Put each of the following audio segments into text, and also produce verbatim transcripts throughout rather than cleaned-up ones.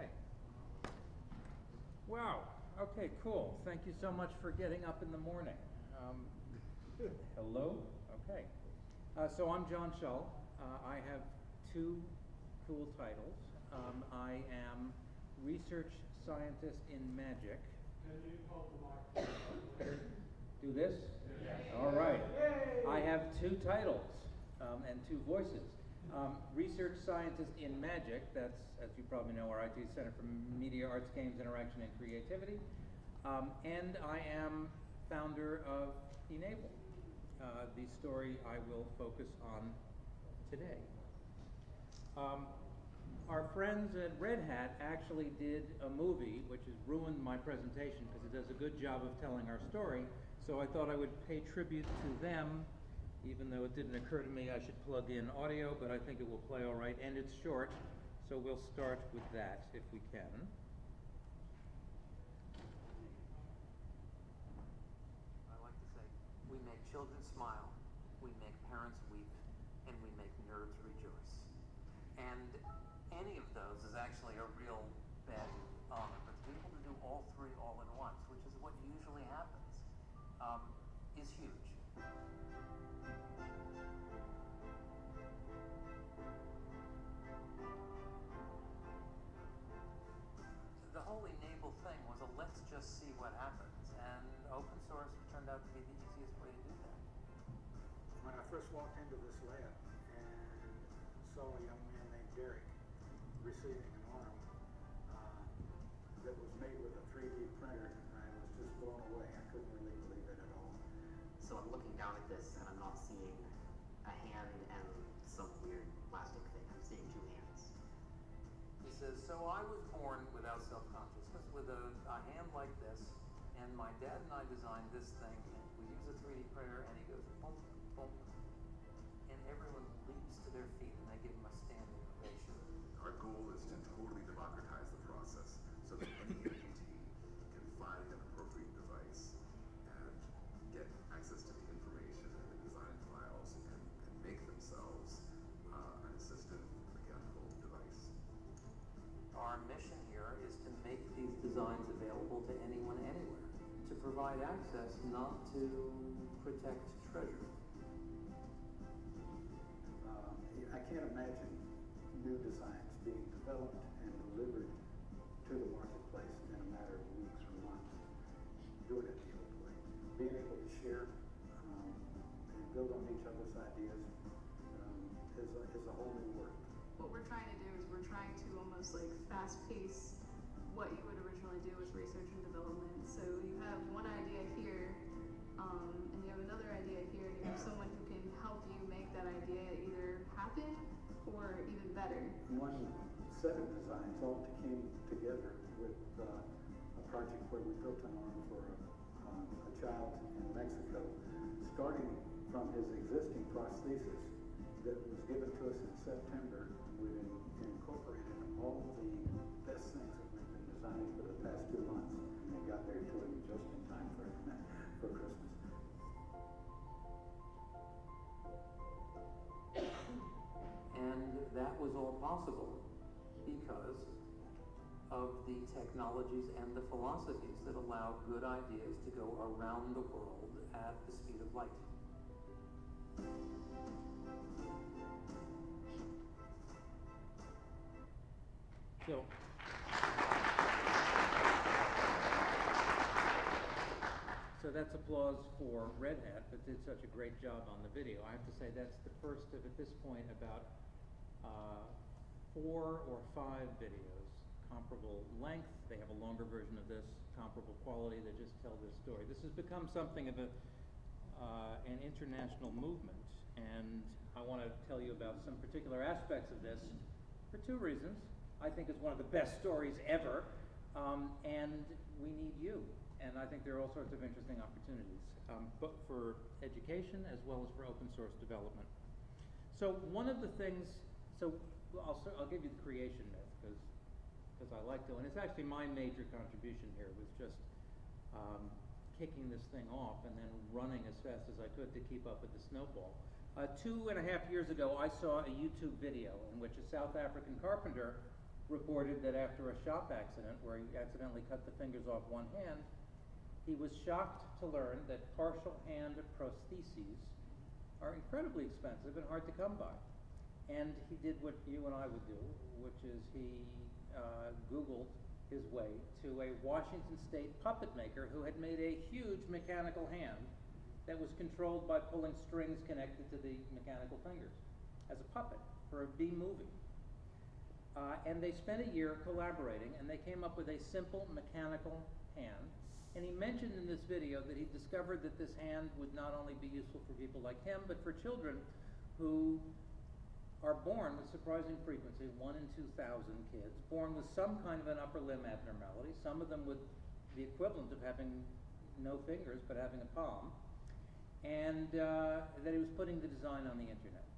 Okay. Wow. Okay, cool. Thank you so much for getting up in the morning. Um, hello? Okay. Uh, so I'm John Schull. Uh, I have two cool titles. Um, I am research scientist in Magic. Can you hold the microphone? Do this? Yeah. All right. Yay. I have two titles um, and two voices. Um, research scientist in Magic, that's, as you probably know, our I T Center for Media, Arts, Games, Interaction, and Creativity. Um, and I am founder of e-NABLE, uh, the story I will focus on today. Um, our friends at Red Hat actually did a movie, which has ruined my presentation because it does a good job of telling our story, so I thought I would pay tribute to them. Even though it didn't occur to me I should plug in audio, but I think it will play all right, and it's short, so we'll start with that if we can. I like to say, we make children smile, we make parents weep, and we make nerds rejoice. And any of those is actually a real bad honor, but to be able to do all three all at once, which is what usually happens, um, is huge. The whole e-NABLE thing was a let's just see what happens, and open source turned out to be the easiest way to do that. When I first walked into this lab and saw a young man named Derek receiving an arm uh, that was made with a three D printer, I was just blown away. I couldn't really believe it at all. So I'm looking down at this and I'm not seeing a hand and some weird plastic thing. I'm seeing two hands. He says, so I was born without self-consciousness, with a, a hand like this, and my dad and I designed this thing, and we use a three D printer, and he goes, boom, boom, and everyone leaps to their feet and they give him a standing ovation. Our goal is to totally democratize the process so that any entity can find an appropriate device and get access to the information and the design files and, and make themselves uh, an assistive mechanical device. Our mission here is to make these designs available to anyone, anywhere, to provide access, not to protect treasure. Uh, I can't imagine new designs being developed and delivered to the marketplace in a matter of weeks or months. Doing it the old way. Being able to share um, and build on each other's ideas um, is, a, is a whole new world. What we're trying to do is we're trying to almost like fast pace what you would originally do with research and development. So you have one idea here, um, and you have another idea here, and you have someone who can help you make that idea either happen or even better. One set of designs all came together with uh, a project where we built an arm for a, um, a child in Mexico, starting from his existing prosthesis that was given to us in September. We've incorporated all the best things that we've been designing for the past two months, and they got there to him just in time for, for Christmas. And that was all possible because of the technologies and the philosophies that allow good ideas to go around the world at the speed of light. So, so that's applause for Red Hat, that did such a great job on the video. I have to say that's the first of, at this point, about uh, four or five videos, comparable length. They have a longer version of this, comparable quality. They just tell this story. This has become something of a Uh, an international movement, and I want to tell you about some particular aspects of this for two reasons. I think it's one of the best stories ever, um, and we need you, and I think there are all sorts of interesting opportunities, um, but for education as well as for open source development. So one of the things, so I'll, I'll give you the creation myth, because because I like to, and it's actually my major contribution here was just um, kicking this thing off and then running as fast as I could to keep up with the snowball. Uh, two and a half years ago, I saw a YouTube video in which a South African carpenter reported that after a shop accident where he accidentally cut the fingers off one hand, he was shocked to learn that partial hand prostheses are incredibly expensive and hard to come by. And he did what you and I would do, which is he uh, Googled his way to a Washington State puppet maker who had made a huge mechanical hand that was controlled by pulling strings connected to the mechanical fingers as a puppet for a B-movie. Uh, and they spent a year collaborating, and they came up with a simple mechanical hand. And he mentioned in this video that he discovered that this hand would not only be useful for people like him, but for children who are born with surprising frequency, one in two thousand kids, born with some kind of an upper limb abnormality, some of them with the equivalent of having no fingers, but having a palm, and uh, that he was putting the design on the internet.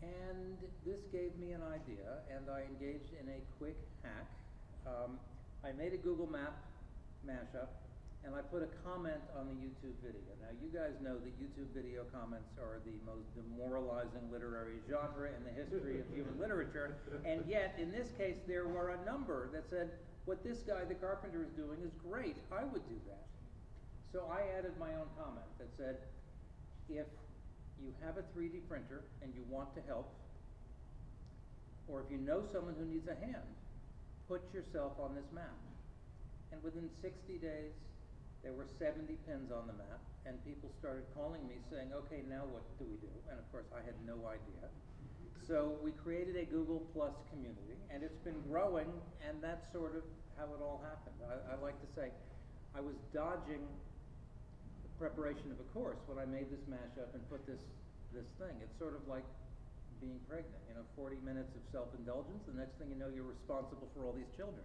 And this gave me an idea, and I engaged in a quick hack. Um, I made a Google Map mashup, and I put a comment on the YouTube video. Now, you guys know that YouTube video comments are the most demoralizing literary genre in the history of human literature, and yet, in this case, there were a number that said, what this guy, the carpenter, is doing is great. I would do that. So I added my own comment that said, if you have a three D printer and you want to help, or if you know someone who needs a hand, put yourself on this map. And within sixty days, there were seventy pins on the map, and people started calling me saying, okay, now what do we do? And of course, I had no idea. So we created a Google Plus community, and it's been growing, and that's sort of how it all happened. I, I like to say, I was dodging the preparation of a course when I made this mashup and put this, this thing. It's sort of like being pregnant, you know, forty minutes of self-indulgence, the next thing you know, you're responsible for all these children.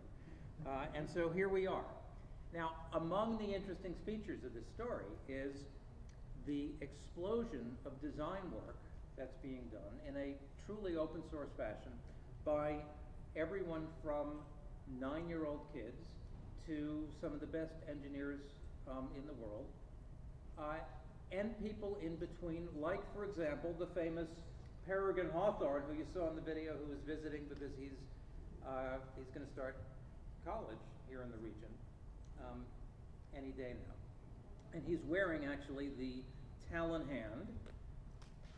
Uh, and so here we are. Now, among the interesting features of this story is the explosion of design work that's being done in a truly open source fashion by everyone from nine-year-old kids to some of the best engineers um, in the world, uh, and people in between, like, for example, the famous Peregrine Hawthorne, who you saw in the video, who was visiting because he's, uh, he's going to start college here in the region. Um, any day now. And he's wearing actually the Talon hand,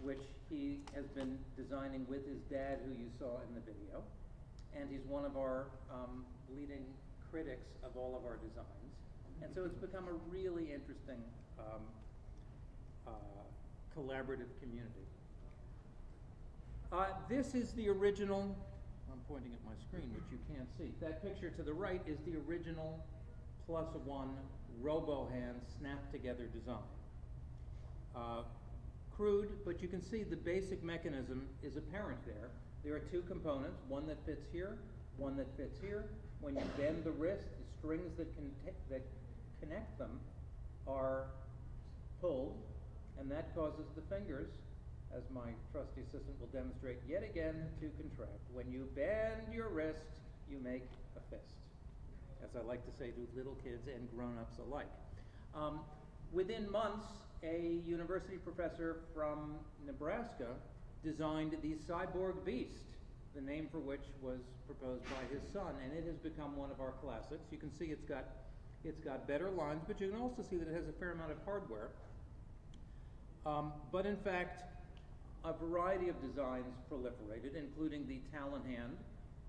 which he has been designing with his dad, who you saw in the video. And he's one of our um, leading critics of all of our designs. And so it's become a really interesting um, uh, collaborative community. Uh, this is the original, I'm pointing at my screen, which you can't see. That picture to the right is the original plus one robo-hand snap-together design. Uh, crude, but you can see the basic mechanism is apparent there. There are two components, one that fits here, one that fits here. When you bend the wrist, the strings that, con that connect them are pulled, and that causes the fingers, as my trusty assistant will demonstrate yet again, to contract. When you bend your wrist, you make a fist, as I like to say to little kids and grown-ups alike. Um, within months, a university professor from Nebraska designed the Cyborg Beast, the name for which was proposed by his son, and it has become one of our classics. You can see it's got, it's got better lines, but you can also see that it has a fair amount of hardware. Um, but in fact, a variety of designs proliferated, including the Talon hand,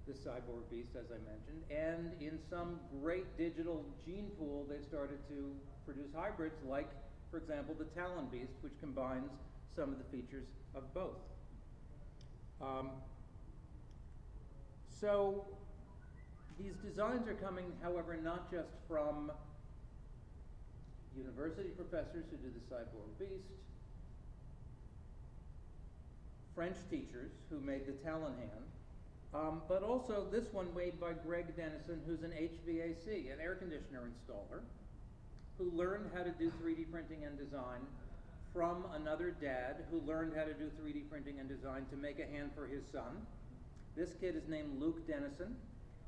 the Cyborg Beast, as I mentioned, and in some great digital gene pool, they started to produce hybrids like, for example, the Talon beast, which combines some of the features of both. Um, so these designs are coming, however, not just from university professors who do the Cyborg Beast, French teachers who made the Talon hand, Um, but also this one made by Greg Dennison, who's an H V A C, an air conditioner installer, who learned how to do three D printing and design from another dad who learned how to do three D printing and design to make a hand for his son. This kid is named Luke Dennison,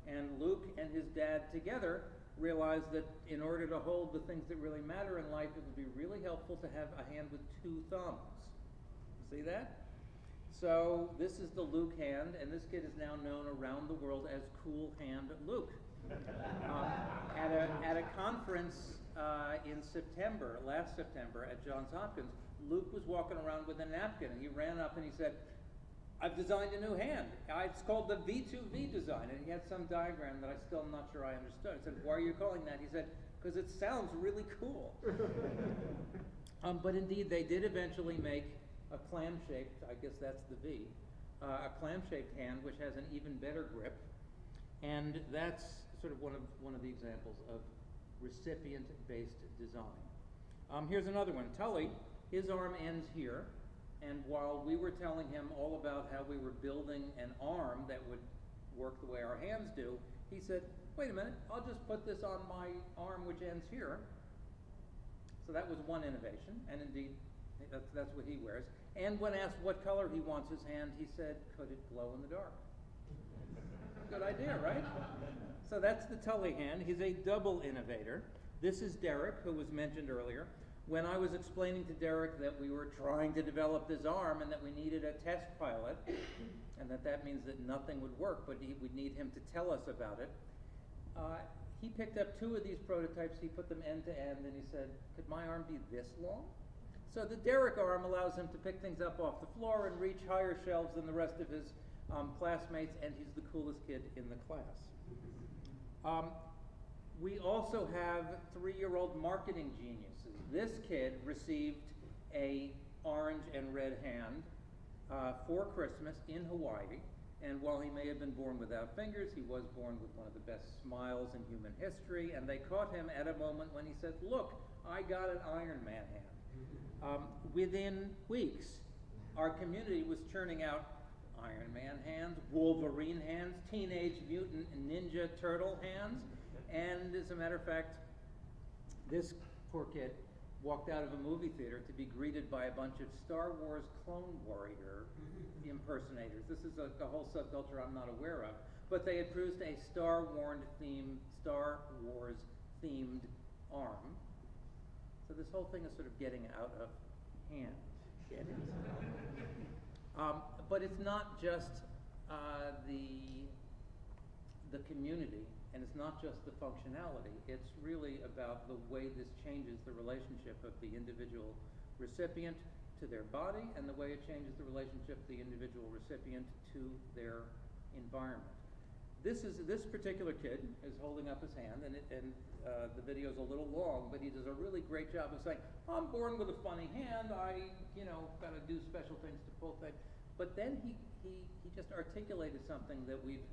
and Luke and his dad together realized that in order to hold the things that really matter in life, it would be really helpful to have a hand with two thumbs. See that? So this is the Luke hand, and this kid is now known around the world as Cool Hand Luke. Uh, at, a, at a conference uh, in September, last September, at Johns Hopkins, Luke was walking around with a napkin, and he ran up and he said, "I've designed a new hand. It's called the V two V design." And he had some diagram that I still am not sure I understood. I said, "Why are you calling that?" He said, "Because it sounds really cool." um, but indeed, they did eventually make a clam-shaped, I guess that's the V, uh, a clam-shaped hand, which has an even better grip. And that's sort of one of, one of the examples of recipient-based design. Um, here's another one. Tully, his arm ends here. And while we were telling him all about how we were building an arm that would work the way our hands do, he said, "Wait a minute, I'll just put this on my arm which ends here." So that was one innovation, and indeed, that's, that's what he wears. And when asked what color he wants his hand, he said, "Could it glow in the dark?" Good idea, right? So that's the Tully hand. He's a double innovator. This is Derek, who was mentioned earlier. When I was explaining to Derek that we were trying to develop this arm and that we needed a test pilot, and that that means that nothing would work, but he, we'd need him to tell us about it, uh, he picked up two of these prototypes, he put them end to end, and he said, "Could my arm be this long?" So the Derrick arm allows him to pick things up off the floor and reach higher shelves than the rest of his um, classmates, and he's the coolest kid in the class. Um, we also have three-year-old marketing genius. This kid received a orange and red hand uh, for Christmas in Hawaii, and while he may have been born without fingers, he was born with one of the best smiles in human history, and they caught him at a moment when he said, "Look, I got an Iron Man hand." Um, within weeks, our community was churning out Iron Man hands, Wolverine hands, Teenage Mutant Ninja Turtle hands, and as a matter of fact, this poor kid walked out of a movie theater to be greeted by a bunch of Star Wars clone warrior impersonators. This is a, a whole subculture I'm not aware of, but they had produced a Star Wars themed, Star Wars themed arm. So this whole thing is sort of getting out of hand. It is. um, but it's not just uh, the the community. And it's not just the functionality, it's really about the way this changes the relationship of the individual recipient to their body and the way it changes the relationship of the individual recipient to their environment. This is this particular kid is holding up his hand, and, it, and uh, the video's a little long, but he does a really great job of saying, "I'm born with a funny hand, I, you know, gotta do special things to pull things." But then he, he, he just articulated something that we've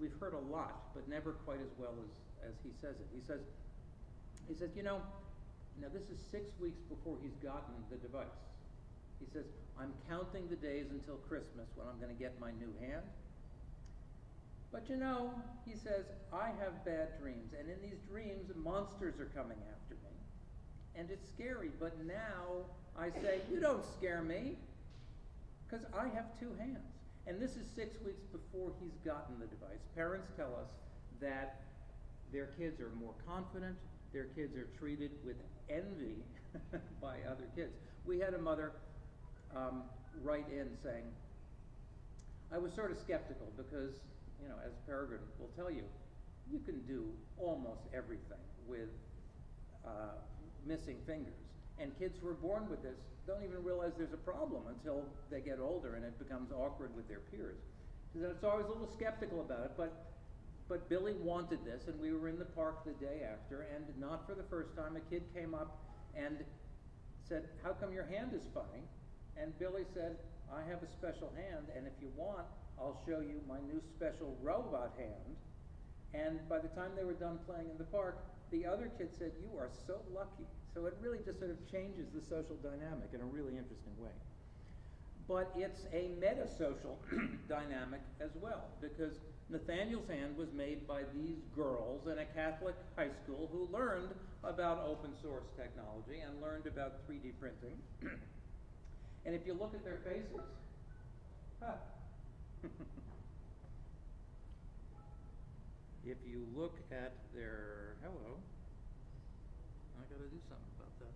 We've heard a lot, but never quite as well as, as he says it. He says, he says, "You know, now this is six weeks before he's gotten the device." He says, "I'm counting the days until Christmas when I'm going to get my new hand. But you know," he says, "I have bad dreams, and in these dreams, monsters are coming after me. And it's scary, but now I say, you don't scare me, because I have two hands." And this is six weeks before he's gotten the device. Parents tell us that their kids are more confident, their kids are treated with envy by other kids. We had a mother um, write in saying, "I was sort of skeptical because, you know, as Peregrine will tell you, you can do almost everything with uh, missing fingers. And kids who are born with this don't even realize there's a problem until they get older and it becomes awkward with their peers." So it's always a little skeptical about it, but, but Billy wanted this, and we were in the park the day after, and not for the first time, a kid came up and said, "How come your hand is funny?" And Billy said, "I have a special hand, and if you want, I'll show you my new special robot hand." And by the time they were done playing in the park, the other kid said, "You are so lucky." So it really just sort of changes the social dynamic in a really interesting way. But it's a meta-social dynamic as well, because Nathaniel's hand was made by these girls in a Catholic high school who learned about open source technology and learned about three D printing. And if you look at their faces, huh. If you look at their, hello, I gotta do something about that.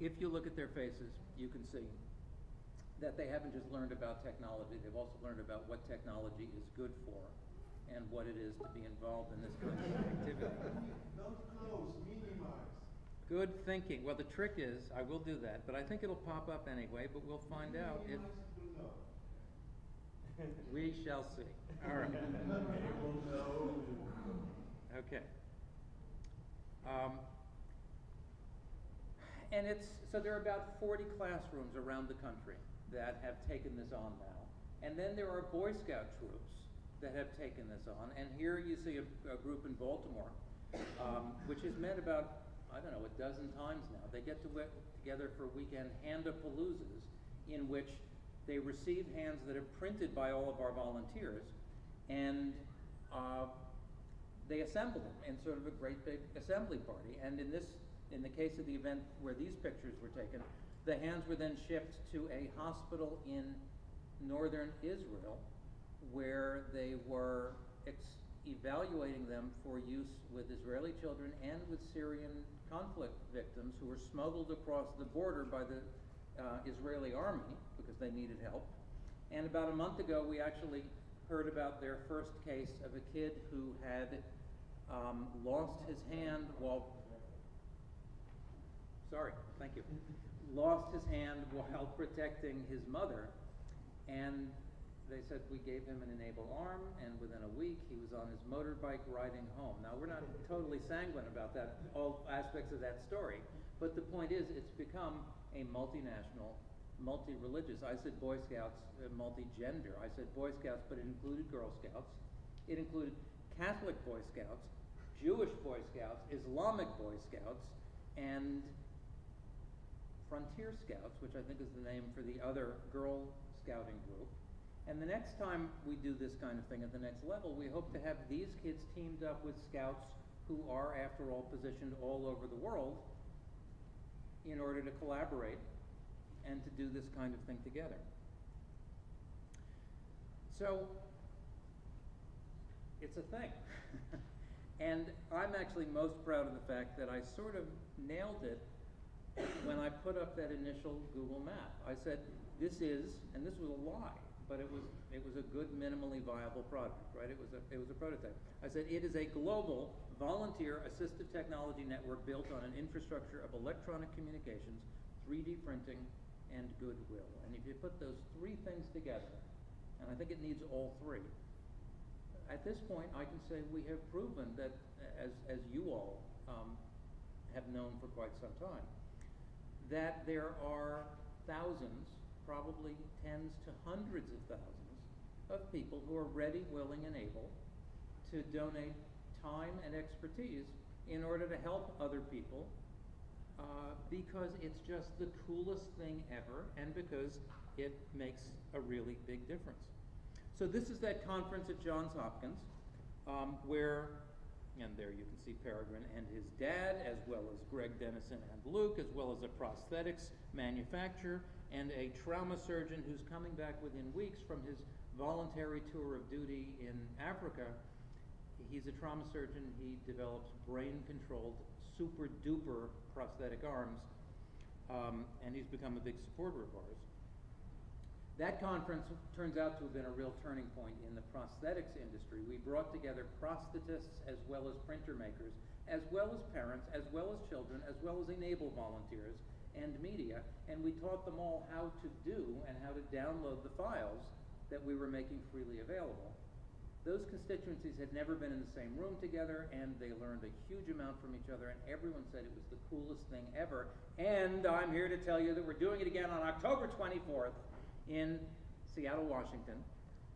if you look at their faces, you can see that they haven't just learned about technology, they've also learned about what technology is good for and what it is to be involved in this kind of activity. Not close, minimize. Good thinking. Well, the trick is, I will do that, but I think it'll pop up anyway, but we'll find out if... We shall see. All right. Okay. Um, and it's, so there are about forty classrooms around the country that have taken this on now. And then there are Boy Scout troops that have taken this on. And here you see a, a group in Baltimore, um, which has met about, I don't know, a dozen times now. They get to together for a weekend Hand of Paloozas, in which they receive hands that are printed by all of our volunteers, and uh, they assemble them in sort of a great big assembly party. And in this, in the case of the event where these pictures were taken, the hands were then shipped to a hospital in northern Israel, where they were ex evaluating them for use with Israeli children and with Syrian conflict victims who were smuggled across the border by the Uh, Israeli army because they needed help. And about a month ago we actually heard about their first case of a kid who had um, lost his hand while sorry thank you lost his hand while protecting his mother, and they said we gave him an enabled arm, and within a week he was on his motorbike riding home. Now we're not totally sanguine about that, all aspects of that story, but the point is it's become a multinational, multi-religious. I said Boy Scouts, uh, multi-gender. I said Boy Scouts, but it included Girl Scouts. It included Catholic Boy Scouts, Jewish Boy Scouts, Islamic Boy Scouts, and Frontier Scouts, which I think is the name for the other Girl Scouting group. And the next time we do this kind of thing at the next level, we hope to have these kids teamed up with Scouts who are, after all, positioned all over the world, in order to collaborate and to do this kind of thing together. So it's a thing. And I'm actually most proud of the fact that I sort of nailed it when I put up that initial Google Map. I said, this is, and this was a lie, but it was, it was a good minimally viable product, right? It was, a, it was a prototype. I said, it is a global volunteer assistive technology network built on an infrastructure of electronic communications, three D printing, and goodwill. And if you put those three things together, and I think it needs all three, at this point I can say we have proven that, as, as you all um, have known for quite some time, that there are thousands, probably tens to hundreds of thousands of people who are ready, willing, and able to donate time and expertise in order to help other people uh, because it's just the coolest thing ever and because it makes a really big difference. So this is that conference at Johns Hopkins um, where, and there you can see Peregrine and his dad, as well as Greg Dennison and Luke, as well as a prosthetics manufacturer and a trauma surgeon who's coming back within weeks from his voluntary tour of duty in Africa. He's a trauma surgeon. He develops brain-controlled, super-duper prosthetic arms, um, and he's become a big supporter of ours. That conference turns out to have been a real turning point in the prosthetics industry. We brought together prosthetists as well as printer makers, as well as parents, as well as children, as well as eNABLE volunteers and media, and we taught them all how to do and how to download the files that we were making freely available. Those constituencies had never been in the same room together, and they learned a huge amount from each other, and everyone said it was the coolest thing ever. And I'm here to tell you that we're doing it again on October twenty-fourth in Seattle, Washington,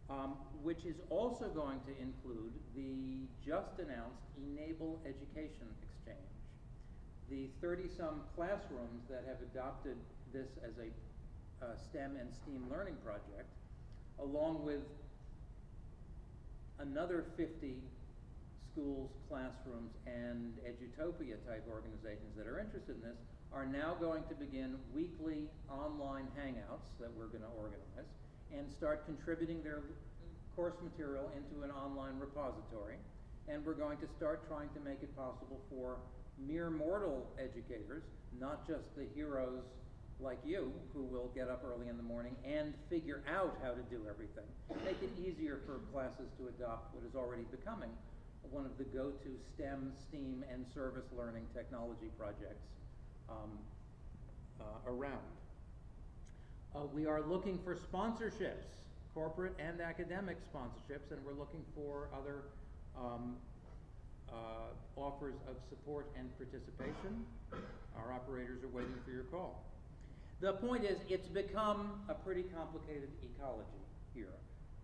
um, which is also going to include the just announced e-NABLE Education Exchange. The thirty-some classrooms that have adopted this as a uh, STEM and STEAM learning project, along with another fifty schools, classrooms, and Edutopia-type organizations that are interested in this, are now going to begin weekly online hangouts that we're going to organize and start contributing their course material into an online repository. And we're going to start trying to make it possible for mere mortal educators, not just the heroes like you who will get up early in the morning and figure out how to do everything. Make it easier for classes to adopt what is already becoming one of the go-to STEM, STEAM, and service learning technology projects um, uh, around. Uh, we are looking for sponsorships, corporate and academic sponsorships, and we're looking for other um, uh, offers of support and participation. Our operators are waiting for your call. The point is, it's become a pretty complicated ecology here.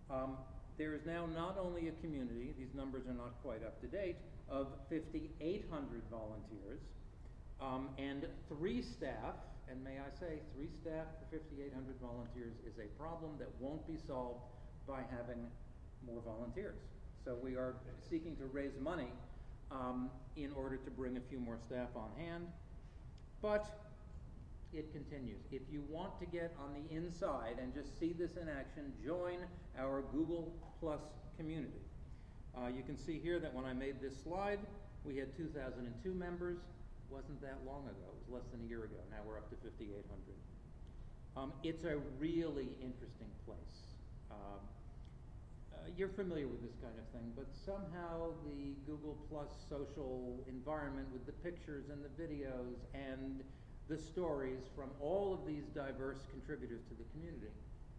Um, there is now not only a community, these numbers are not quite up to date, of fifty-eight hundred volunteers um, and three staff. And may I say, three staff for fifty-eight hundred volunteers is a problem that won't be solved by having more volunteers. So we are seeking to raise money um, in order to bring a few more staff on hand. But it continues. If you want to get on the inside and just see this in action, join our Google Plus community. Uh, you can see here that when I made this slide, we had two thousand two members. Wasn't that long ago. It was less than a year ago. Now we're up to fifty-eight hundred. Um, it's a really interesting place. Um, uh, you're familiar with this kind of thing, but somehow the Google Plus social environment with the pictures and the videos and the stories from all of these diverse contributors to the community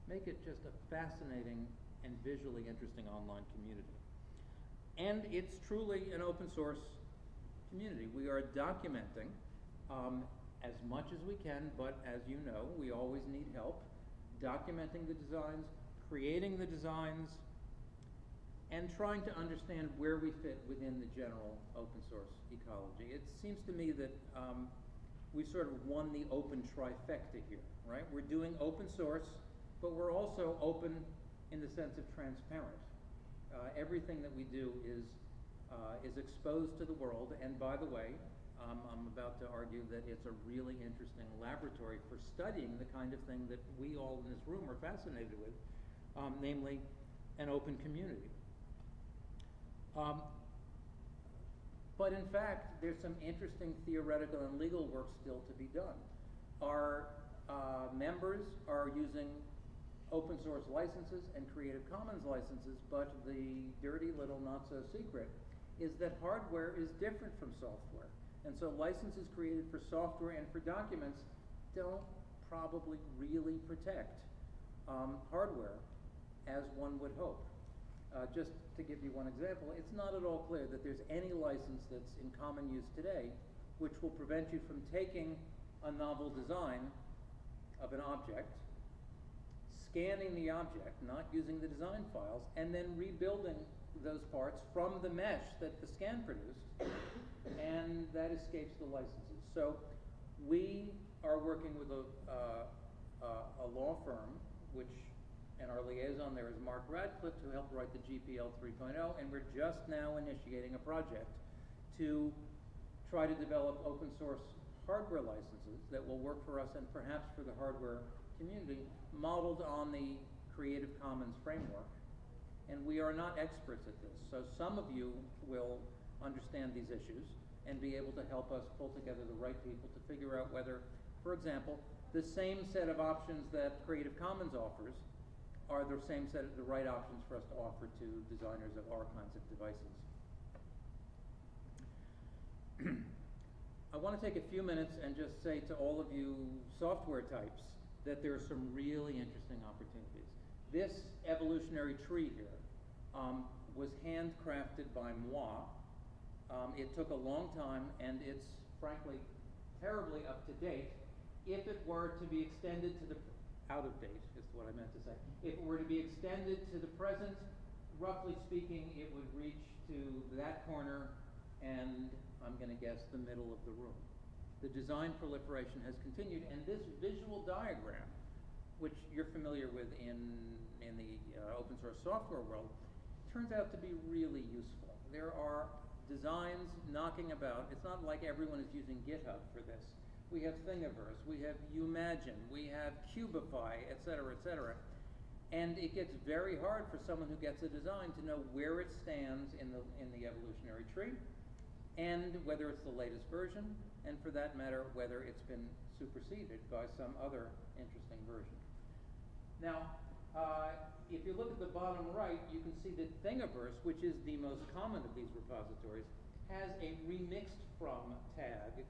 make it just a fascinating and visually interesting online community. And it's truly an open source community. We are documenting um, as much as we can, but as you know, we always need help documenting the designs, creating the designs, and trying to understand where we fit within the general open source ecology. It seems to me that um, we sort of won the open trifecta here, right? We're doing open source, but we're also open in the sense of transparent. Uh, everything that we do is Uh, is exposed to the world, and by the way, um, I'm about to argue that it's a really interesting laboratory for studying the kind of thing that we all in this room are fascinated with, um, namely an open community. Um, but in fact, there's some interesting theoretical and legal work still to be done. Our uh, members are using open source licenses and Creative Commons licenses, but the dirty little not so secret is that hardware is different from software. And so licenses created for software and for documents don't probably really protect um, hardware as one would hope. Uh, just to give you one example, it's not at all clear that there's any license that's in common use today which will prevent you from taking a novel design of an object, scanning the object, not using the design files, and then rebuilding those parts from the mesh that the scan produced, and that escapes the licenses. So we are working with a, uh, uh, a law firm, which, and our liaison there is Mark Radcliffe, who helped write the G P L three point oh, and we're just now initiating a project to try to develop open source hardware licenses that will work for us and perhaps for the hardware community, modeled on the Creative Commons framework. And we are not experts at this, so some of you will understand these issues and be able to help us pull together the right people to figure out whether, for example, the same set of options that Creative Commons offers are the same set of the right options for us to offer to designers of our kinds of devices. I want to take a few minutes and just say to all of you software types that there are some really interesting opportunities. This evolutionary tree here um, was handcrafted by moi. Um, it took a long time, and it's frankly terribly up to date. If it were to be extended to the, out of date is what I meant to say. If it were to be extended to the present, roughly speaking, it would reach to that corner and I'm gonna guess the middle of the room. The design proliferation has continued, and this visual diagram, which you're familiar with in, in the uh, open source software world, turns out to be really useful. There are designs knocking about. It's not like everyone is using GitHub for this. We have Thingiverse, we have YouImagine, we have Cubify, et cetera, et cetera. And it gets very hard for someone who gets a design to know where it stands in the, in the evolutionary tree. and whether it's the latest version, and for that matter, whether it's been superseded by some other interesting version. Now, uh, if you look at the bottom right, you can see that Thingiverse, which is the most common of these repositories, has a remixed from tag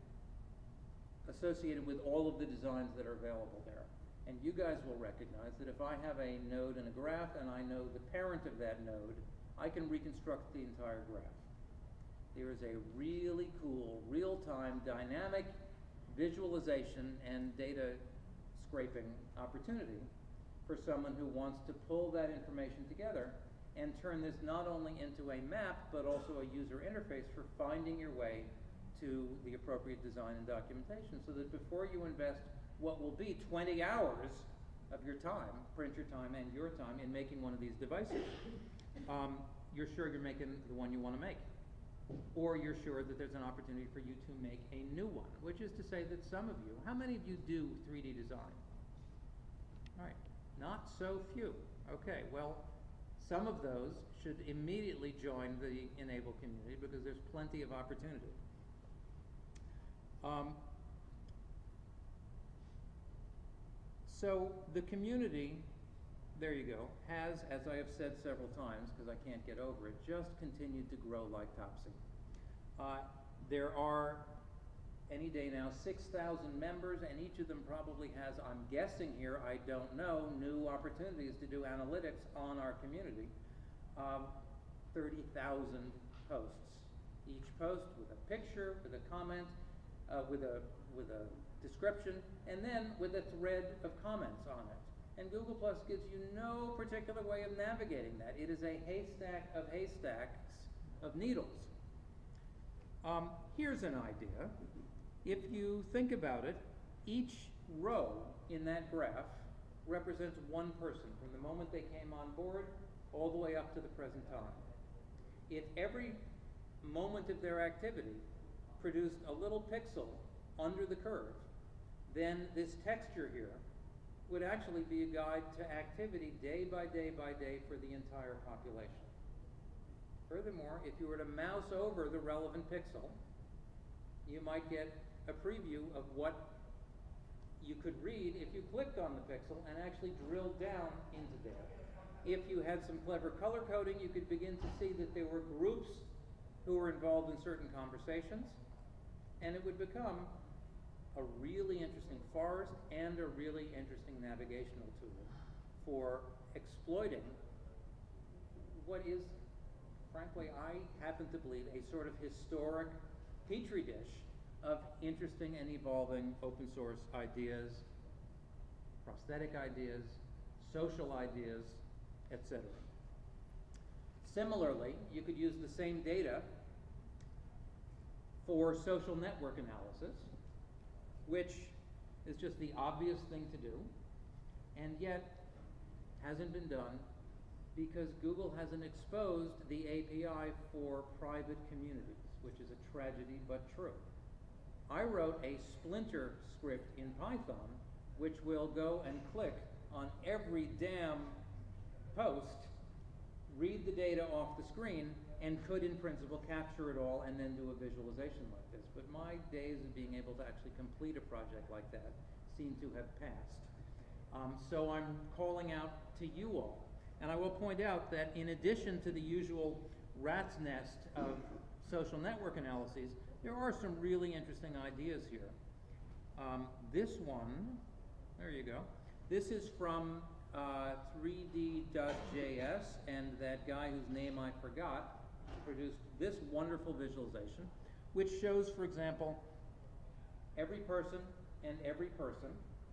associated with all of the designs that are available there. And you guys will recognize that if I have a node and a graph and I know the parent of that node, I can reconstruct the entire graph. There is a really cool, real-time, dynamic visualization and data scraping opportunity for someone who wants to pull that information together and turn this not only into a map, but also a user interface for finding your way to the appropriate design and documentation, so that before you invest what will be twenty hours of your time, printer time and your time, in making one of these devices, um, you're sure you're making the one you want to make. Or you're sure that there's an opportunity for you to make a new one, which is to say that some of you, how many of you do three D design? All right, not so few. Okay, well, some of those should immediately join the e-NABLE community because there's plenty of opportunity. Um, so the community, there you go, has, as I have said several times because I can't get over it, just continued to grow like Topsy. Uh, there are, any day now, six thousand members, and each of them probably has, I'm guessing here, I don't know, new opportunities to do analytics on our community. Um, thirty thousand posts, each post with a picture, with a comment, Uh, with a with a description, and then with a thread of comments on it. And Google Plus gives you no particular way of navigating that. It is a haystack of haystacks of needles. Um, here's an idea. If you think about it, each row in that graph represents one person from the moment they came on board all the way up to the present time. If every moment of their activity produced a little pixel under the curve, then this texture here would actually be a guide to activity day by day by day for the entire population. Furthermore, if you were to mouse over the relevant pixel, you might get a preview of what you could read if you clicked on the pixel and actually drilled down into there. If you had some clever color coding, you could begin to see that there were groups who were involved in certain conversations, and it would become a really interesting forest and a really interesting navigational tool for exploiting what is, frankly, I happen to believe, a sort of historic petri dish of interesting and evolving open source ideas, prosthetic ideas, social ideas, et cetera. Similarly, you could use the same data for social network analysis, which is just the obvious thing to do, and yet hasn't been done because Google hasn't exposed the A P I for private communities, which is a tragedy but true. I wrote a splinter script in Python which will go and click on every damn post, read the data off the screen, and could in principle capture it all and then do a visualization like this. But my days of being able to actually complete a project like that seem to have passed. Um, so I'm calling out to you all. And I will point out that in addition to the usual rat's nest of social network analyses, there are some really interesting ideas here. Um, this one, there you go. This is from Uh, three D dot J S, and that guy whose name I forgot produced this wonderful visualization, which shows, for example, every person and every person,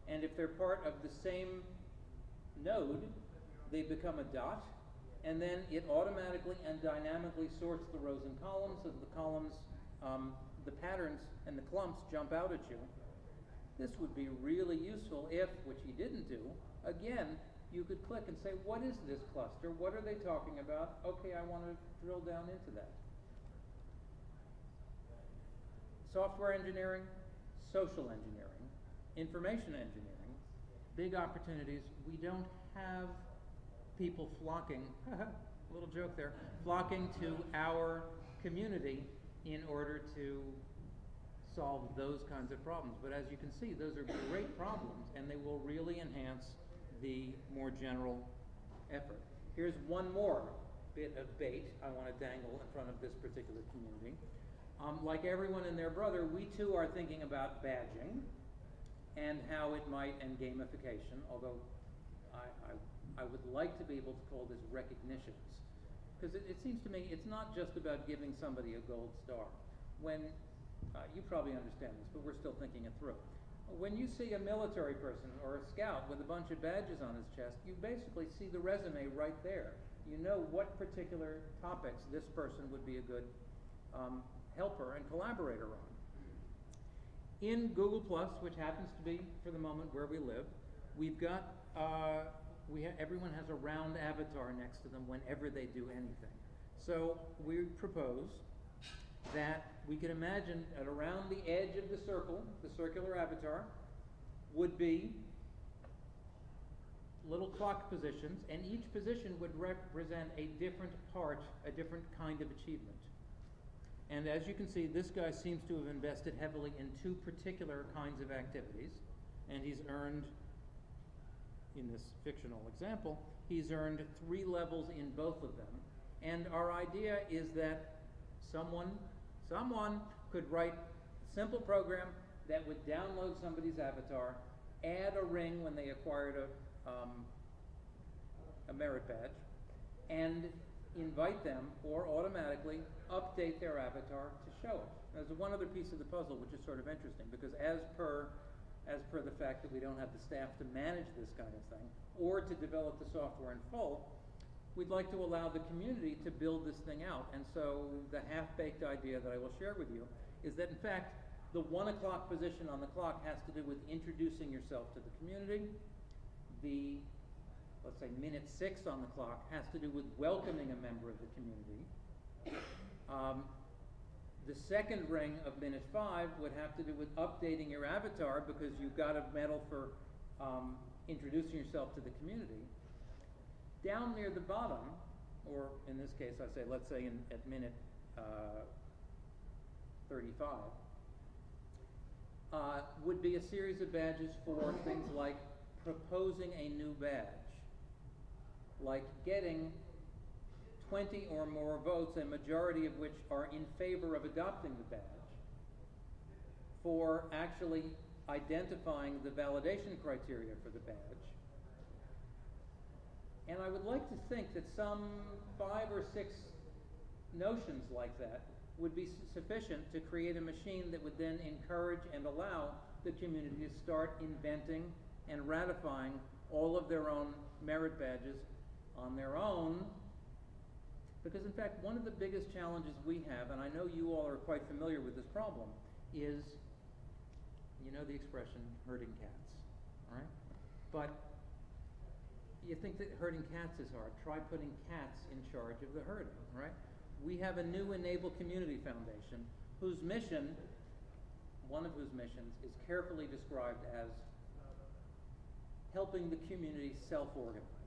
and if they're part of the same node, they become a dot, and then it automatically and dynamically sorts the rows and columns, so that the columns, um, the patterns and the clumps jump out at you. This would be really useful if, which he didn't do, again, you could click and say, what is this cluster? What are they talking about? Okay, I want to drill down into that. Software engineering, social engineering, information engineering, big opportunities. We don't have people flocking, a little joke there, flocking to our community in order to solve those kinds of problems. But as you can see, those are great problems, and they will really enhance the more general effort. Here's one more bit of bait I want to dangle in front of this particular community. Um, like everyone and their brother, we too are thinking about badging and how it might, and gamification, although I, I, I would like to be able to call this recognitions. Because it, it seems to me it's not just about giving somebody a gold star. When Uh, you probably understand this, but we're still thinking it through. When you see a military person or a scout with a bunch of badges on his chest, you basically see the resume right there. You know what particular topics this person would be a good um, helper and collaborator on. In Google Plus, which happens to be, for the moment, where we live, we've got, uh, we ha everyone has a round avatar next to them whenever they do anything. So we propose that we could imagine at around the edge of the circle, the circular avatar, would be little clock positions, and each position would represent a different part, a different kind of achievement. And as you can see, this guy seems to have invested heavily in two particular kinds of activities, and he's earned, in this fictional example, he's earned three levels in both of them. And our idea is that Someone, someone could write a simple program that would download somebody's avatar, add a ring when they acquired a, um, a merit badge, and invite them, or automatically update their avatar to show it. There's one other piece of the puzzle which is sort of interesting, because as per, as per the fact that we don't have the staff to manage this kind of thing, or to develop the software in full, we'd like to allow the community to build this thing out. And so the half-baked idea that I will share with you is that, in fact, the one o'clock position on the clock has to do with introducing yourself to the community. The, let's say, minute six on the clock has to do with welcoming a member of the community. Um, the second ring of minute five would have to do with updating your avatar, because you've got a medal for um, introducing yourself to the community. Down near the bottom, or in this case I say, let's say in, at minute uh, thirty-five, uh, would be a series of badges for things like proposing a new badge, like getting twenty or more votes, a majority of which are in favor of adopting the badge, for actually identifying the validation criteria for the badge. And I would like to think that some five or six notions like that would be sufficient to create a machine that would then encourage and allow the community to start inventing and ratifying all of their own merit badges on their own. Because, in fact, one of the biggest challenges we have, and I know you all are quite familiar with this problem, is, you know the expression, herding cats, all right? But you think that herding cats is hard. Try putting cats in charge of the herding, right? We have a new e-NABLE Community Foundation whose mission, one of whose missions, is carefully described as helping the community self-organize,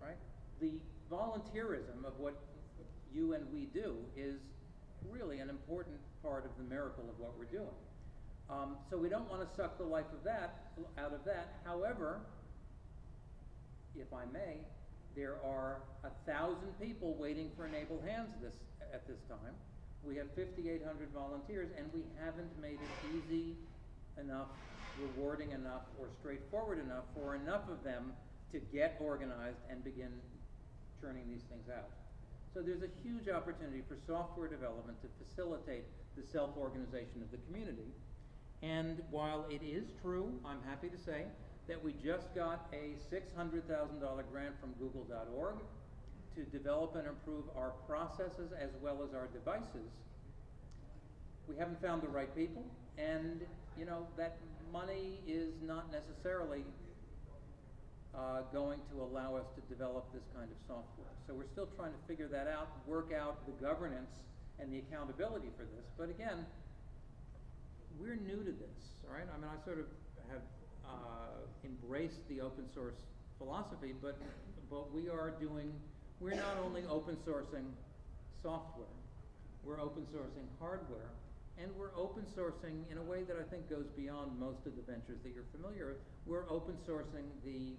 right? The volunteerism of what you and we do is really an important part of the miracle of what we're doing. Um, so we don't want to suck the life of that, out of that. However, if I may, there are a thousand people waiting for e-NABLE hands this, at this time. We have fifty-eight hundred volunteers, and we haven't made it easy enough, rewarding enough, or straightforward enough for enough of them to get organized and begin churning these things out. So there's a huge opportunity for software development to facilitate the self-organization of the community. And while it is true, I'm happy to say, that we just got a six hundred thousand dollar grant from Google dot org to develop and improve our processes as well as our devices. We haven't found the right people, and you know that money is not necessarily uh, going to allow us to develop this kind of software. So we're still trying to figure that out, work out the governance and the accountability for this. But again, we're new to this, all right? I mean, I sort of have Uh, embrace the open source philosophy, but but we are doing, we're not only open sourcing software, we're open sourcing hardware, and we're open sourcing in a way that I think goes beyond most of the ventures that you're familiar with. We're open sourcing the,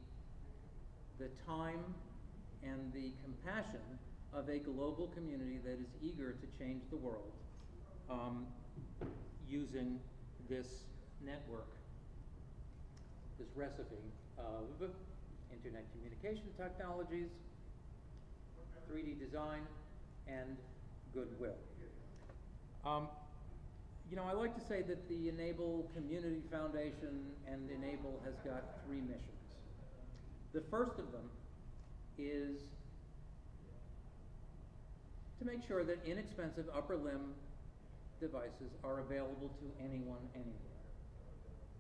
the time and the compassion of a global community that is eager to change the world um, using this network, this recipe of internet communication technologies, three D design, and goodwill. Um, you know, I like to say that the e-NABLE Community Foundation and e-NABLE has got three missions. The first of them is to make sure that inexpensive upper limb devices are available to anyone, anywhere.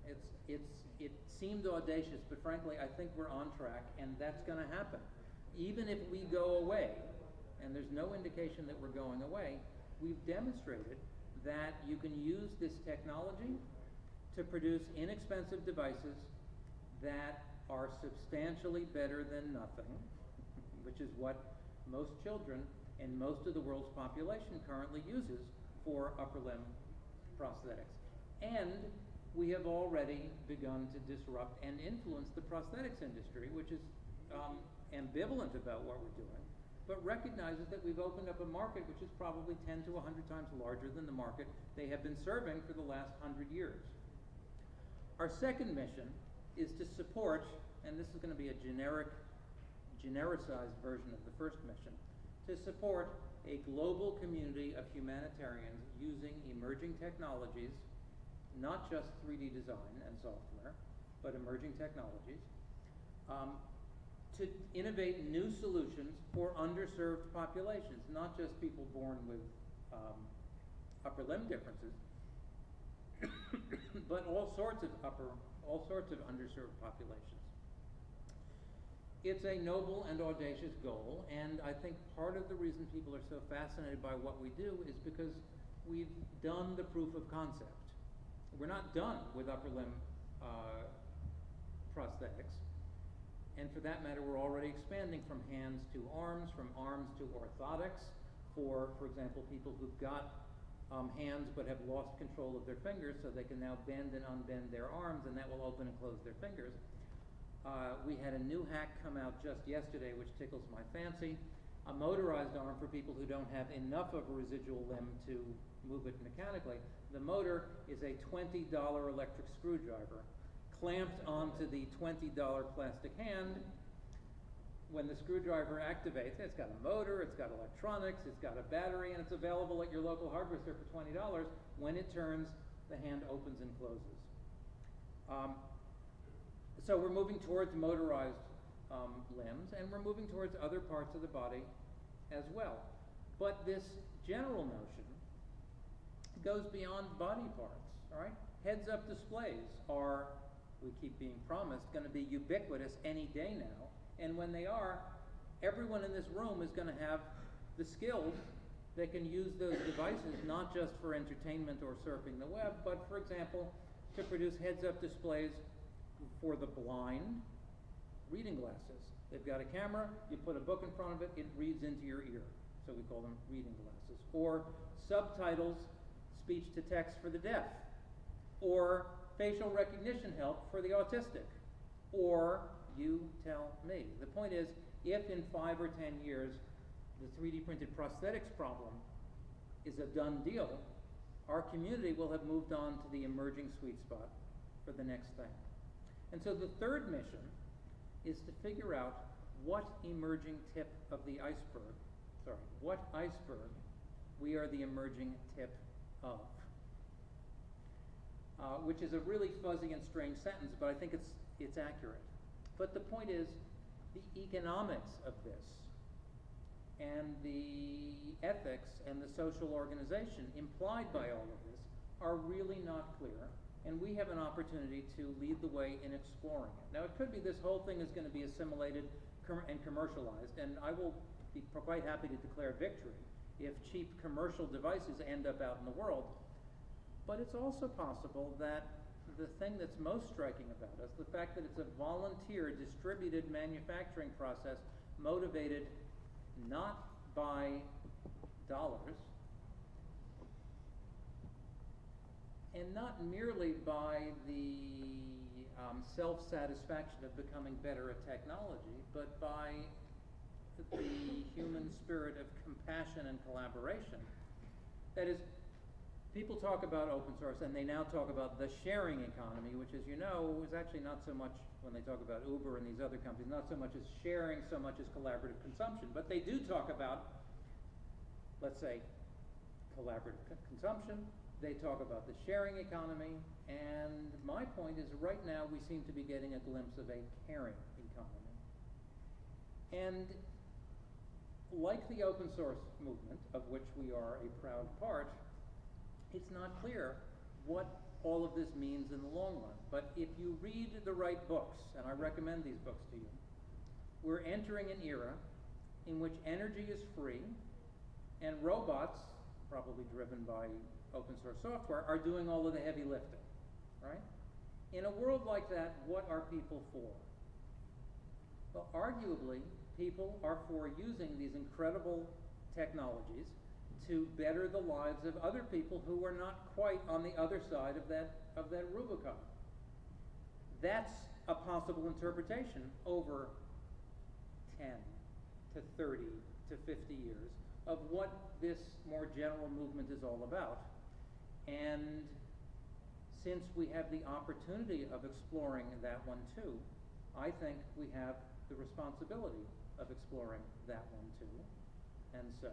It's, it's, it seemed audacious, but frankly, I think we're on track, and that's going to happen. Even if we go away, and there's no indication that we're going away, we've demonstrated that you can use this technology to produce inexpensive devices that are substantially better than nothing, which is what most children and most of the world's population currently uses for upper limb prosthetics. And we have already begun to disrupt and influence the prosthetics industry, which is um, ambivalent about what we're doing, but recognizes that we've opened up a market which is probably ten to one hundred times larger than the market they have been serving for the last one hundred years. Our second mission is to support, and this is going to be a generic, genericized version of the first mission, to support a global community of humanitarians using emerging technologies, not just three D design and software, but emerging technologies, um, to innovate new solutions for underserved populations, not just people born with um, upper limb differences, but all sorts of upper, all sorts of underserved populations. It's a noble and audacious goal, and I think part of the reason people are so fascinated by what we do is because we've done the proof of concept. We're not done with upper limb uh, prosthetics. And for that matter, we're already expanding from hands to arms, from arms to orthotics, for, for example, people who've got um, hands but have lost control of their fingers, so they can now bend and unbend their arms, and that will open and close their fingers. Uh, we had a new hack come out just yesterday, which tickles my fancy, a motorized arm for people who don't have enough of a residual limb to move it mechanically. The motor is a twenty dollar electric screwdriver clamped onto the twenty dollar plastic hand. When the screwdriver activates, it's got a motor, it's got electronics, it's got a battery, and it's available at your local hardware store for twenty dollars. When it turns, the hand opens and closes. Um, so we're moving towards motorized um, limbs, and we're moving towards other parts of the body as well. But this general notion goes beyond body parts, all right? Heads-up displays are, we keep being promised, going to be ubiquitous any day now. And when they are, everyone in this room is going to have the skills that can use those devices, not just for entertainment or surfing the web, but, for example, to produce heads-up displays for the blind, reading glasses. They've got a camera, you put a book in front of it, it reads into your ear. So we call them reading glasses. Or subtitles, speech to text for the deaf, or facial recognition help for the autistic, or you tell me. The point is, if in five or ten years the three D printed prosthetics problem is a done deal, our community will have moved on to the emerging sweet spot for the next thing. And so the third mission is to figure out what emerging tip of the iceberg, sorry, what iceberg we are the emerging tip of. Uh, which is a really fuzzy and strange sentence, but I think it's, it's accurate. But the point is the economics of this and the ethics and the social organization implied by all of this are really not clear, and we have an opportunity to lead the way in exploring it. Now, it could be this whole thing is going to be assimilated com- and commercialized, and I will be quite happy to declare victory if cheap commercial devices end up out in the world. But it's also possible that the thing that's most striking about us, the fact that it's a volunteer distributed manufacturing process motivated not by dollars, and not merely by the um, self-satisfaction of becoming better at technology, but by the human spirit of compassion and collaboration. That is, people talk about open source, and they now talk about the sharing economy, which, as you know, is actually not so much, when they talk about Uber and these other companies, not so much as sharing, so much as collaborative consumption. But they do talk about, let's say, collaborative consumption. They talk about the sharing economy. And my point is, right now, we seem to be getting a glimpse of a caring economy. And like the open source movement, of which we are a proud part, it's not clear what all of this means in the long run. But if you read the right books, and I recommend these books to you, we're entering an era in which energy is free and robots, probably driven by open source software, are doing all of the heavy lifting, right? In a world like that, what are people for? Well, arguably, people are for using these incredible technologies to better the lives of other people who are not quite on the other side of that, of that Rubicon. That's a possible interpretation over ten to thirty to fifty years of what this more general movement is all about. And since we have the opportunity of exploring that one too, I think we have the responsibility of exploring that one too. And so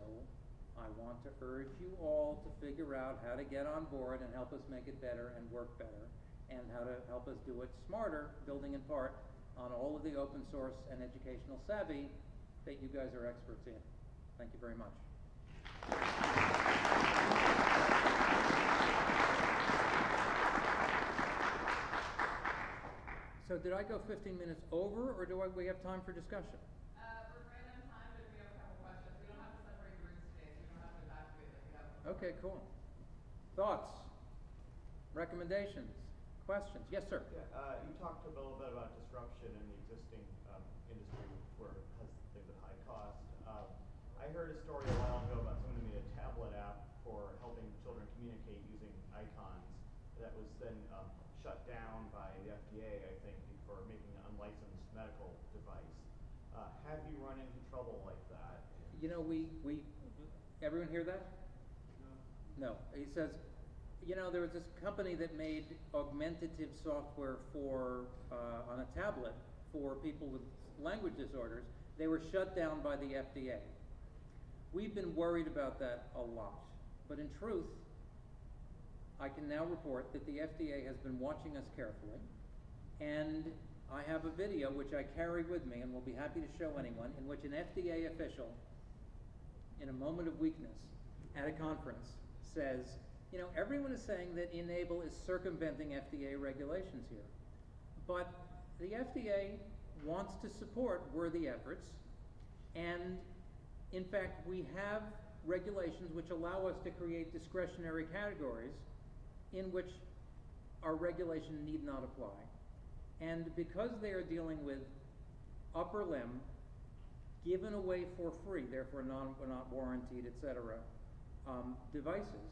I want to urge you all to figure out how to get on board and help us make it better and work better, and how to help us do it smarter, building in part on all of the open source and educational savvy that you guys are experts in. Thank you very much. So did I go fifteen minutes over, or do I, we have time for discussion? Okay, cool. Thoughts, recommendations, questions? Yes, sir. Yeah, uh, you talked a little bit about disruption in the existing um, industry, where it has things at high cost. Um, I heard a story a while ago about someone who made a tablet app for helping children communicate using icons. That was then um, shut down by the F D A, I think, for making an unlicensed medical device. Uh, have you run into trouble like that? You know, we we everyone hear that? No, he says, you know, there was this company that made augmentative software for, uh, on a tablet for people with language disorders. They were shut down by the F D A. We've been worried about that a lot. But in truth, I can now report that the F D A has been watching us carefully. And I have a video, which I carry with me and will be happy to show anyone, in which an F D A official, in a moment of weakness at a conference, says, you know, everyone is saying that e-NABLE is circumventing F D A regulations here. But the F D A wants to support worthy efforts. And in fact, we have regulations which allow us to create discretionary categories in which our regulation need not apply. And because they are dealing with upper limb, given away for free, therefore non, not warranted, et cetera, Um, devices,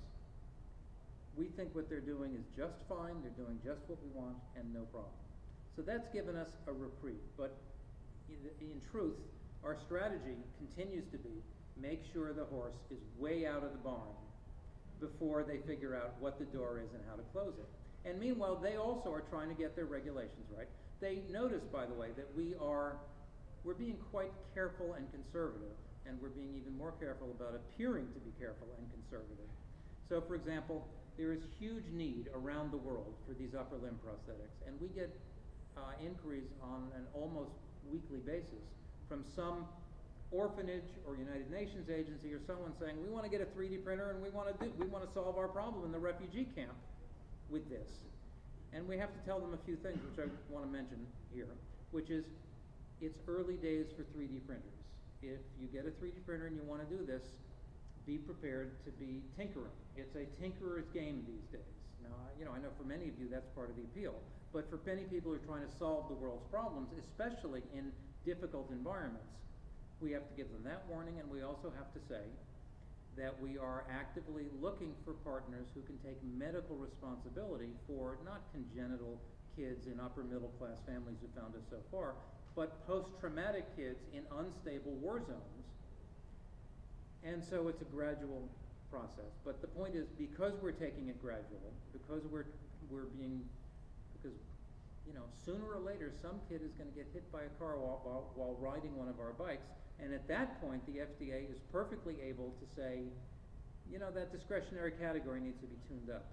we think what they're doing is just fine, they're doing just what we want, and no problem. So that's given us a reprieve. But in truth, our strategy continues to be, make sure the horse is way out of the barn before they figure out what the door is and how to close it. And meanwhile, they also are trying to get their regulations right. They notice, by the way, that we are, we're being quite careful and conservative. And we're being even more careful about appearing to be careful and conservative. So for example, there is huge need around the world for these upper limb prosthetics. And we get uh, inquiries on an almost weekly basis from some orphanage or United Nations agency or someone saying, we want to get a three D printer and we want to do, we want to solve our problem in the refugee camp with this. And we have to tell them a few things, which I want to mention here, which is it's early days for three D printers. If you get a three D printer and you want to do this, be prepared to be tinkering. It's a tinkerer's game these days. Now, you know, I know for many of you that's part of the appeal, but for many people who are trying to solve the world's problems, especially in difficult environments, we have to give them that warning, and we also have to say that we are actively looking for partners who can take medical responsibility for not congenital kids in upper middle class families who found us so far, but post-traumatic kids in unstable war zones. And so it's a gradual process. But the point is, because we're taking it gradually, because we're, we're being, because you know, sooner or later some kid is going to get hit by a car while, while, while riding one of our bikes, and at that point the F D A is perfectly able to say, you know, that discretionary category needs to be tuned up.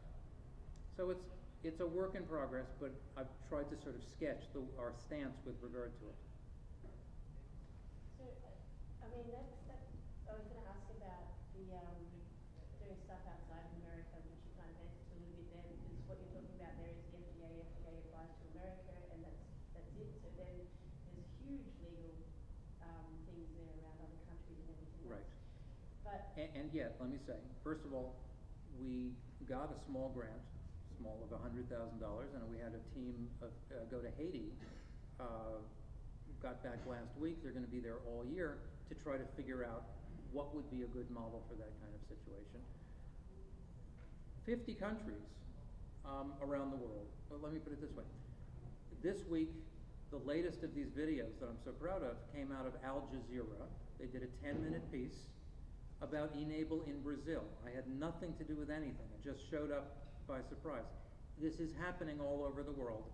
So it's, it's a work in progress, but I've tried to sort of sketch the, our stance with regard to it. So, I mean, that's, that's, I was going to ask about the um, doing stuff outside of America, which you kind of answered to a little bit there, because what you're talking about there is the F D A, F D A applies to America, and that's, that's it. So then there's huge legal um, things there around other countries and everything else. Right. But and, and yet, let me say, first of all, we got a small grant, small of one hundred thousand dollars, and we had a team of, uh, go to Haiti, uh, got back last week, they're going to be there all year to try to figure out what would be a good model for that kind of situation. fifty countries um, around the world. Well, let me put it this way. This week, the latest of these videos that I'm so proud of came out of Al Jazeera. They did a ten minute piece about e-NABLE in Brazil. I had nothing to do with anything. It just showed up by surprise. This is happening all over the world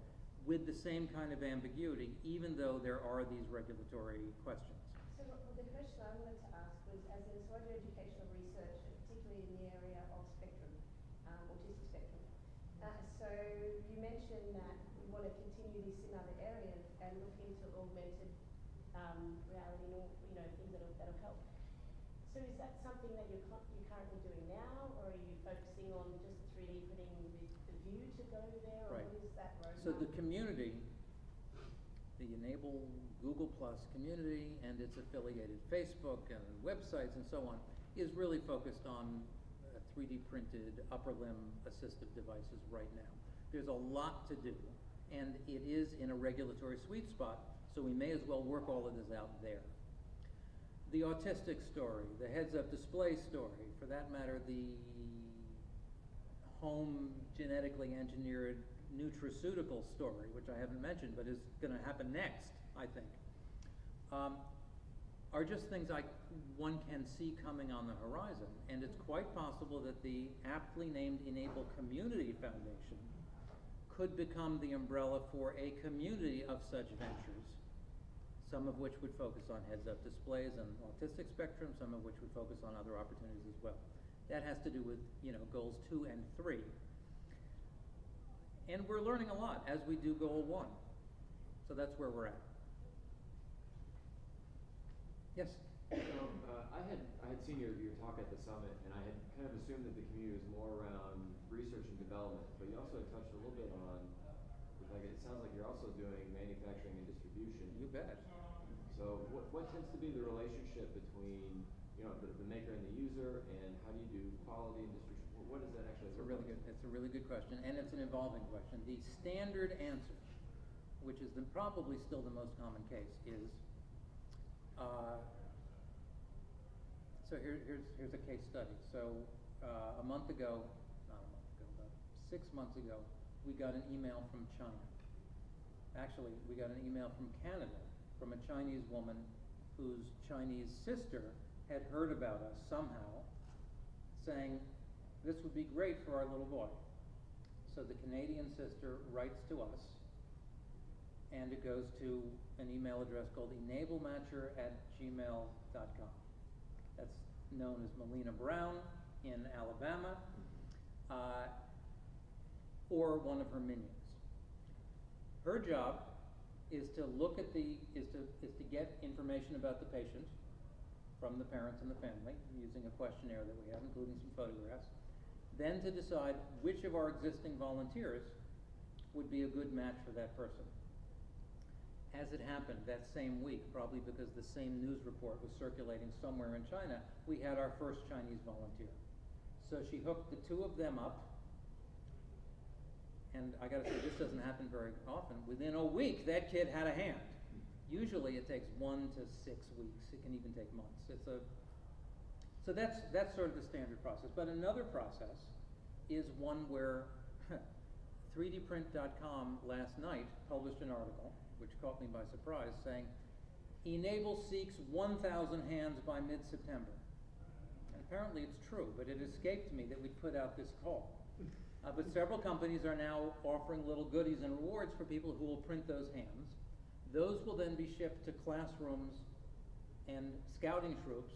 with the same kind of ambiguity, even though there are these regulatory questions. So well, the question I wanted to ask was, as an sort of educational researcher, particularly in the area of spectrum, um, autistic spectrum, uh, so you mentioned that we want to continue this in other areas and look into augmented um, reality and all, you know, things that'll, that'll help. So is that something that you're, you're currently doing now, or are you focusing on just three D printing with the view to go there, or right. What is that roadmap? So the community, the e-NABLE Google Plus community and its affiliated Facebook and websites and so on, is really focused on uh, three D printed upper limb assistive devices right now. There's a lot to do, and it is in a regulatory sweet spot, so we may as well work all of this out there. The autistic story, the heads-up display story, for that matter, the home genetically engineered nutraceutical story, which I haven't mentioned but is going to happen next, I think, um, are just things I, one can see coming on the horizon. And it's quite possible that the aptly named e-NABLE Community Foundation could become the umbrella for a community of such ventures, some of which would focus on heads-up displays and autistic spectrum, some of which would focus on other opportunities as well. That has to do with, you know, goals two and three. And we're learning a lot as we do goal one. So that's where we're at. Yes? So, uh, I had I had seen your, your talk at the summit, and I had kind of assumed that the community was more around research and development, but you also had touched a little bit on, like, it sounds like you're also doing manufacturing and distribution. You bet. So what, what tends to be the relationship between, you know, the, the maker and the user, and how do you do quality and distribution? What does that actually look like? Really it's a really good question, and it's an evolving question. The standard answer, which is the, probably still the most common case, is, uh, so here, here's, here's a case study. So uh, a month ago, not a month ago, but six months ago, we got an email from China. Actually, we got an email from Canada from a Chinese woman whose Chinese sister had heard about us somehow, saying, this would be great for our little boy. So the Canadian sister writes to us, and it goes to an email address called enablematcher at gmail dot com. That's known as Melina Brown in Alabama. Uh, or one of her minions. Her job is to look at the, is to, is to get information about the patient from the parents and the family using a questionnaire that we have, including some photographs, then to decide which of our existing volunteers would be a good match for that person. As it happened that same week, probably because the same news report was circulating somewhere in China, we had our first Chinese volunteer. So she hooked the two of them up, and I gotta say, this doesn't happen very often. Within a week, that kid had a hand. Usually it takes one to six weeks. It can even take months. It's a, it's So that's, that's sort of the standard process. But another process is one where three D print dot com last night published an article, which caught me by surprise, saying, e-NABLE seeks one thousand hands by mid-September. And apparently it's true, but it escaped me that we'd put out this call. Uh, but several companies are now offering little goodies and rewards for people who will print those hands. Those will then be shipped to classrooms and scouting troops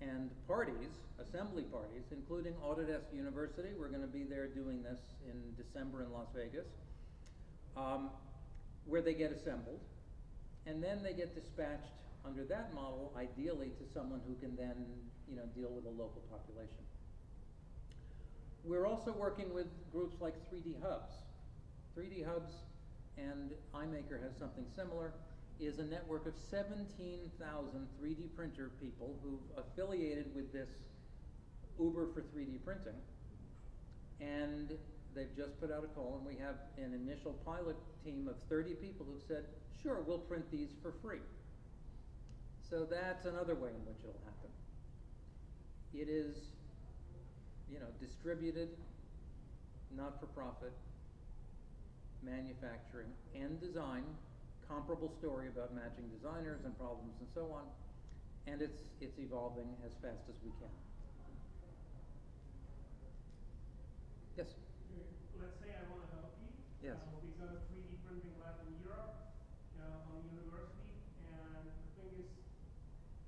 and parties, assembly parties, including Autodesk University. We're going to be there doing this in December in Las Vegas, um, where they get assembled. And then they get dispatched under that model, ideally to someone who can then, you know, deal with a local population. We're also working with groups like three D Hubs. three D Hubs, and iMaker has something similar, is a network of seventeen thousand three D printer people who've affiliated with this Uber for three D printing. And they've just put out a call, and we have an initial pilot team of thirty people who've said, sure, we'll print these for free. So that's another way in which it'll happen. It is, you know, distributed, not-for-profit, manufacturing, and design, comparable story about matching designers and problems and so on, and it's, it's evolving as fast as we can. Yes? Let's say I want to help you. Yes. Uh, we've got a three D printing lab in Europe, uh, on the university, and the thing is,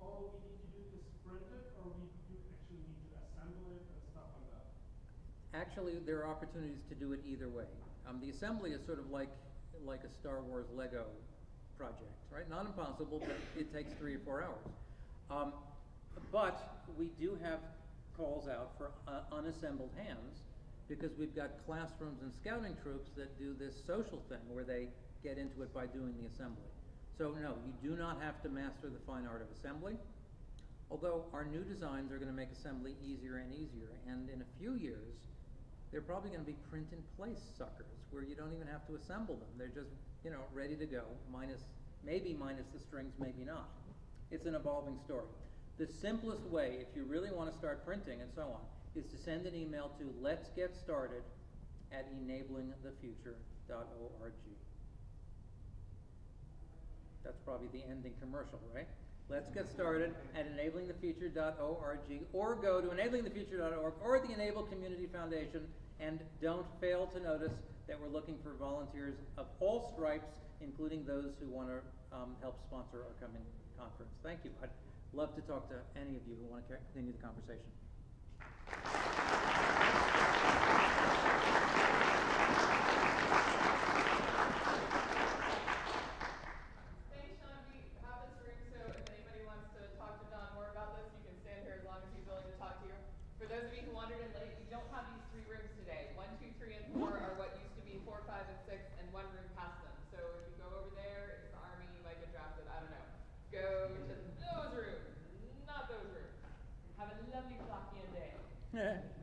all we need to do is print it, or we do actually need to assemble it and stuff like that? Actually, there are opportunities to do it either way. Um, the assembly is sort of like, like a Star Wars Lego project, right? Not impossible, but it takes three or four hours. Um, but we do have calls out for uh, unassembled hands, because we've got classrooms and scouting troops that do this social thing where they get into it by doing the assembly. So no, you do not have to master the fine art of assembly, although our new designs are going to make assembly easier and easier, and in a few years they're probably going to be print-in-place suckers where you don't even have to assemble them. They're just, you know, ready to go, minus, maybe minus the strings, maybe not. It's an evolving story. The simplest way, if you really want to start printing and so on, is to send an email to let's get started at enabling the future dot org. That's probably the ending commercial, right? Let's get started at enabling the future dot org, or go to enabling the future dot org or the e-NABLE Community Foundation, and don't fail to notice that we're looking for volunteers of all stripes, including those who want to um, help sponsor our coming conference. Thank you. I'd love to talk to any of you who want to continue the conversation. Thanks, Sean. We have this room, so if anybody wants to talk to Don more about this, you can stand here as long as he's willing to talk to you. For those of you who wandered in late, we don't have these three rooms today. One, two, three, and four are what used to be four, five, and six, and one room past them. So if you go over there, it's the Army, you might get drafted, I don't know. Go to those rooms, not those rooms. Have a lovely Flockian day. Yeah.